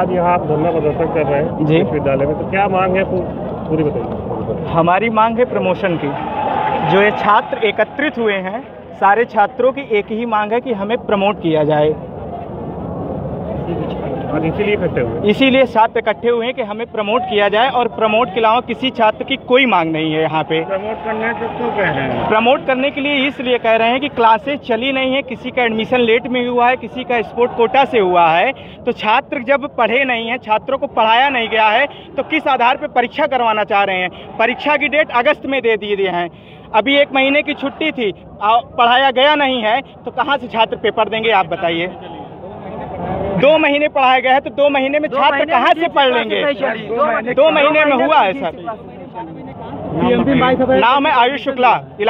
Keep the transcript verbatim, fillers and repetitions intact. आज यहाँ आप धरना प्रदर्शन कर रहे हैं विश्वविद्यालय में, तो क्या मांग है पूरी बताइए। हमारी मांग है प्रमोशन की। जो ये छात्र एकत्रित हुए हैं, सारे छात्रों की एक ही मांग है कि हमें प्रमोट किया जाए, और इसीलिए इकट्ठे हुए इसीलिए छात्र इकट्ठे हुए हैं कि हमें प्रमोट किया जाए। और प्रमोट के अलावा किसी छात्र की कोई मांग नहीं है यहाँ पे। प्रमोट करने तो क्यों कह रहे हैं? प्रमोट करने के लिए इसलिए कह रहे हैं कि क्लासेस चली नहीं है, किसी का एडमिशन लेट में हुआ है, किसी का स्पोर्ट कोटा से हुआ है। तो छात्र जब पढ़े नहीं हैं, छात्रों को पढ़ाया नहीं गया है, तो किस आधार पर परीक्षा करवाना चाह रहे हैं? परीक्षा की डेट अगस्त में दे दिए हैं, अभी एक महीने की छुट्टी थी, पढ़ाया गया नहीं है, तो कहाँ से छात्र पेपर देंगे आप बताइए। दो महीने पढ़ाया गया है, तो दो महीने में छात्र कहाँ से पढ़ लेंगे? दो महीने में हुआ है सर। नाम है आयुष शुक्ला।